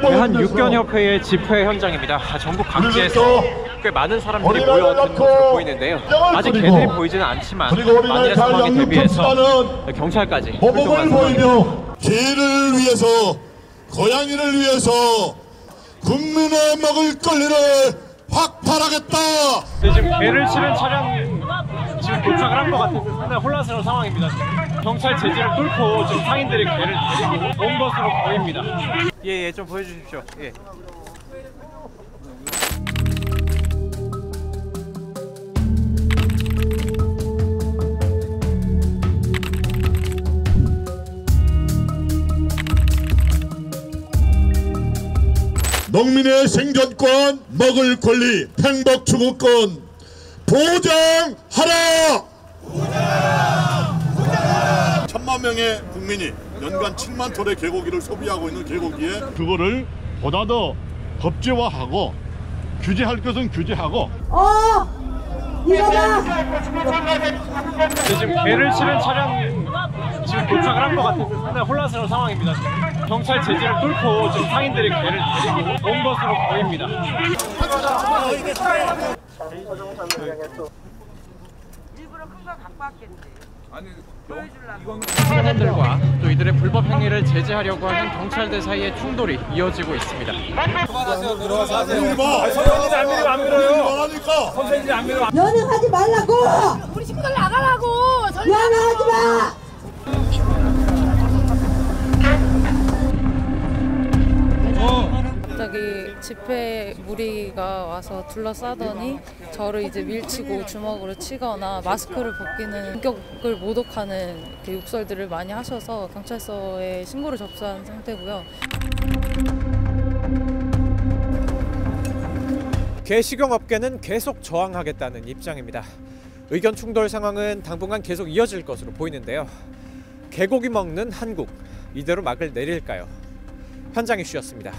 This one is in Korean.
대한육견협회의 집회 현장입니다. 전국 각지에서 꽤 많은 사람들이 모여드는 것으로 보이는데요. 아직 개들이 보이지는 않지만 만일의 상황에 대비해서 경찰까지 출동한 상황입니다. 개를 위해서, 고양이를 위해서 국민의 먹을 권리를 확보하겠다. 지금 개를 치는 차량 지금 도착을 한 것 같아서 상당히 혼란스러운 상황입니다. 경찰 제지를 뚫고 지금 상인들이 개를 데리고 온 것으로 보입니다. 예, 좀 보여주십시오. 예. 농민의 생존권, 먹을 권리, 행복 추구권 보장하라! 보장! 1000만 명의 국민이 연간 7만 톤의 개고기를 소비하고 있는 개고기에 그거를 보다 더 법제화하고 규제할 것은 규제하고. 지금 개를 치는 차량 지금 도착을 한 것 같아서 상당히 혼란스러운 상황입니다. 경찰 제지를 뚫고 지금 상인들이 개를 데리고 온 것으로 보입니다. 일부러 큰 걸 갖고 왔겠지. 상인들과 또 이들의 불법 행위를 제재하려고 하는 경찰들 사이의 충돌이 이어지고 있습니다. 연행하지 말라고! 우리 식구들 나가라고! 연행하지 마! 갑자기 집회 무리가 와서 둘러싸더니 저를 이제 밀치고 주먹으로 치거나 마스크를 벗기는 인격을 모독하는 욕설들을 많이 하셔서 경찰서에 신고를 접수한 상태고요. 개식용업계는 계속 저항하겠다는 입장입니다. 의견 충돌 상황은 당분간 계속 이어질 것으로 보이는데요. 개고기 먹는 한국, 이대로 막을 내릴까요? 현장 이슈였습니다.